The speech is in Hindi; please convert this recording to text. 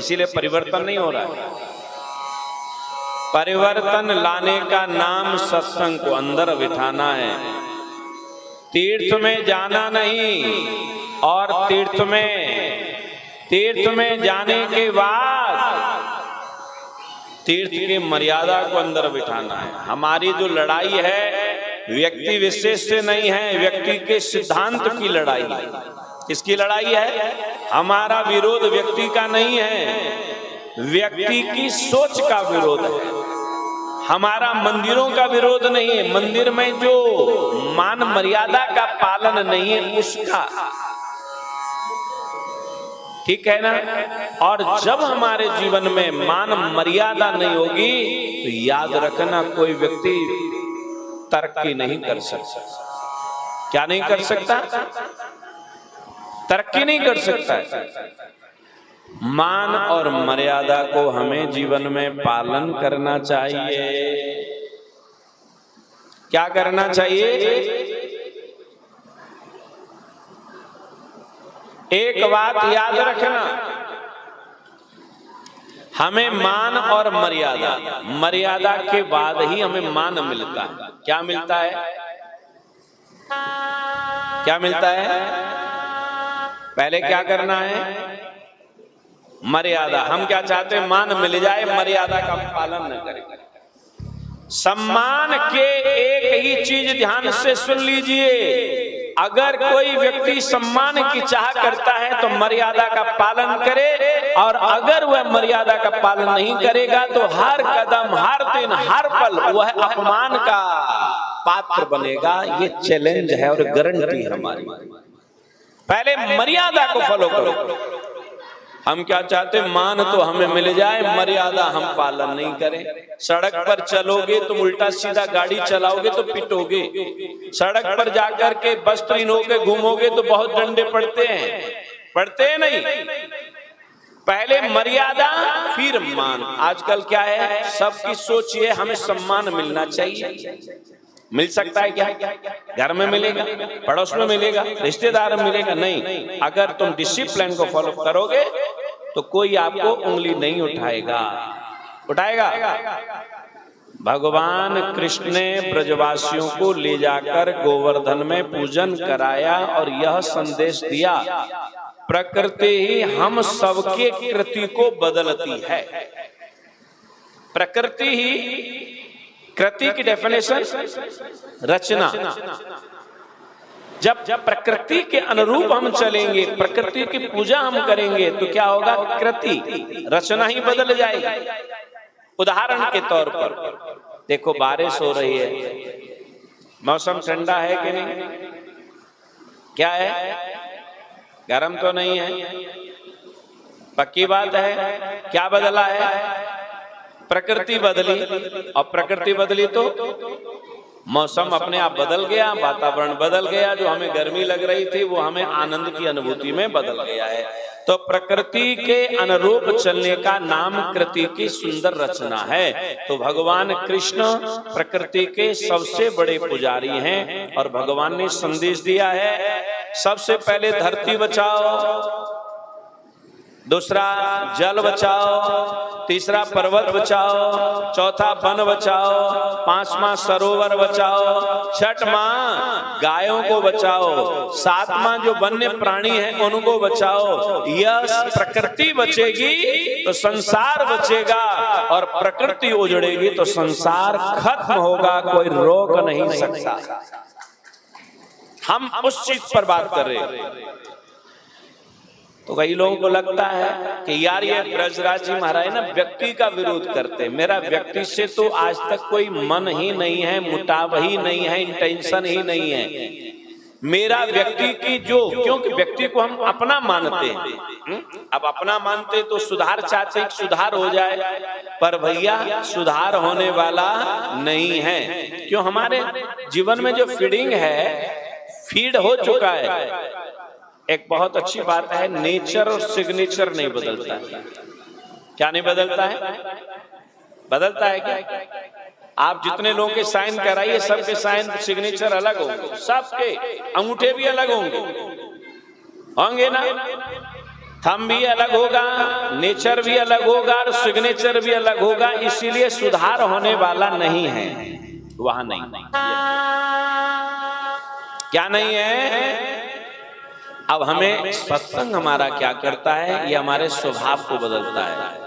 इसीलिए परिवर्तन नहीं हो रहा है। परिवर्तन लाने का नाम सत्संग को अंदर बिठाना है। तीर्थ में जाना नहीं, और तीर्थ में जाने के बाद तीर्थ की मर्यादा को अंदर बिठाना है। हमारी जो लड़ाई है व्यक्ति विशेष से नहीं है, व्यक्ति के सिद्धांत की लड़ाई है। किसकी लड़ाई है? हमारा विरोध व्यक्ति का नहीं है, व्यक्ति की सोच का विरोध है। हमारा मंदिरों का विरोध नहीं है, मंदिर में जो मान मर्यादा का पालन नहीं है उसका। ठीक है ना? और जब हमारे जीवन में मान मर्यादा नहीं होगी तो याद रखना कोई व्यक्ति तरक्की नहीं कर सकता। क्या नहीं कर सकता? तरक्की नहीं कर सकता। मान और मर्यादा को हमें जीवन में पालन करना चाहिए। क्या करना चाहिए? एक बात याद रखना, हमें मान और मर्यादा के बाद ही हमें मान मिलता है। क्या मिलता है? क्या मिलता है? पहले क्या करना है? मर्यादा। हम क्या चाहते हैं? मान मिल जाए, मर्यादा का पालन न करें। सम्मान के एक ही चीज ध्यान से सुन लीजिए, अगर कोई व्यक्ति सम्मान की चाह करता है तो मर्यादा का पालन करे, और अगर वह मर्यादा का पालन नहीं करेगा तो हर कदम, हर दिन, हर पल वह अपमान का पात्र बनेगा। ये चैलेंज है और गारंटी हमारी। पहले मर्यादा को फॉलो करो। हम क्या चाहते? मान तो हमें मिल जाए, मर्यादा हम पालन नहीं करें। सड़क पर चलोगे तुम, उल्टा सीधा गाड़ी चलाओगे तो पिटोगे। सड़क पर जाकर के बसहीन होके घूमोगे तो बहुत डंडे पड़ते हैं। पड़ते हैं नहीं? पहले मर्यादा फिर मान। आजकल क्या है, सबकी सोच ये हमें सम्मान मिलना चाहिए। मिल सकता है क्या? घर में मिलेगा, पड़ोस में मिलेगा, रिश्तेदार में मिलेगा? नहीं। अगर तुम डिसिप्लिन को फॉलो करोगे तो कोई आपको उंगली नहीं उठाएगा। उठाएगा? भगवान कृष्ण ने ब्रजवासियों को ले जाकर गोवर्धन में पूजन कराया और यह संदेश दिया, प्रकृति ही हम सबके कृति को बदलती है। प्रकृति ही, कृति की डेफिनेशन रचना। जब प्रकृति के अनुरूप हम चलेंगे, प्रकृति की पूजा हम करेंगे तो क्या होगा? कृति, रचना ही बदल जाएगी। उदाहरण के तौर पर देखो, बारिश हो रही है, मौसम ठंडा है कि नहीं? क्या है? गर्म तो नहीं है, पक्की बात है। क्या बदला है? प्रकृति बदली। और प्रकृति बदली तो मौसम अपने आप बदल गया, वातावरण बदल गया। जो हमें गर्मी लग रही थी वो हमें आनंद की अनुभूति में बदल गया है। तो प्रकृति के अनुरूप चलने का नाम कृति की सुंदर रचना है। तो भगवान कृष्ण प्रकृति के सबसे बड़े पुजारी हैं और भगवान ने संदेश दिया है, सबसे पहले धरती बचाओ, दूसरा जल बचाओ, तीसरा पर्वत बचाओ, चौथा वन बचाओ, पांचवा सरोवर बचाओ, छठवां गायों को बचाओ, सातवां जो वन्य प्राणी हैं उनको बचाओ। यह प्रकृति बचेगी तो संसार बचेगा, और प्रकृति उजड़ेगी तो संसार खत्म होगा, कोई रोक नहीं सकता। हम उस चीज पर बात कर रहे हैं। तो कई लोगों को लगता है कि यार ये ब्रजराज जी महाराज ना व्यक्ति का विरोध करते, मेरा व्यक्ति से तो आज तक कोई मन ही नहीं है, मुटाव ही नहीं है, इंटेंशन ही नहीं है मेरा व्यक्ति की जो, क्योंकि व्यक्ति को हम अपना मानते हैं। अब अपना मानते तो सुधार चाहते हैं, सुधार हो जाए, पर भैया सुधार होने वाला नहीं है। क्यों? हमारे जीवन में जो फीडिंग है, फीड हो चुका है। एक बहुत अच्छी बात है, नेचर और सिग्नेचर नहीं बदलता है। क्या नहीं बदलता है? बदलता है क्या? आप जितने लोगों के साइन कराइए सबके साइन सिग्नेचर अलग होंगे, सबके अंगूठे भी अलग होंगे, होंगे ना? थम भी अलग होगा, नेचर भी अलग होगा और सिग्नेचर भी अलग होगा, इसीलिए सुधार होने वाला नहीं है। वहां नहीं, क्या नहीं है। अब हमें सत्संग हमारा क्या करता है, ये हमारे स्वभाव को बदलता है।